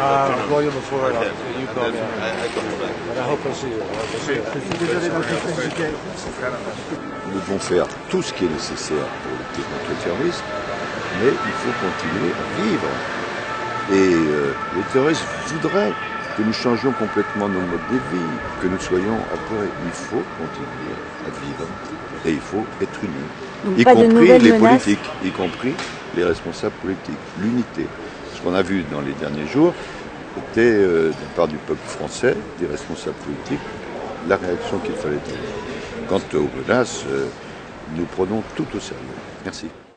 I'll call you before I you call me. I hope I'll see you. Je suis désolé d'anticiper. Nous devons faire tout ce qui est nécessaire pour lutter contre le terrorisme, mais il faut continuer à vivre. Et les terroristes voudraient que nous changions complètement nos modes de vie, que nous soyons après. Il faut continuer à vivre et il faut être unis, y compris les politiques, y compris les responsables politiques. L'unité. Ce qu'on a vu dans les derniers jours était, de la part du peuple français, des responsables politiques, la réaction qu'il fallait avoir. Quant aux menaces, nous prenons tout au sérieux. Merci.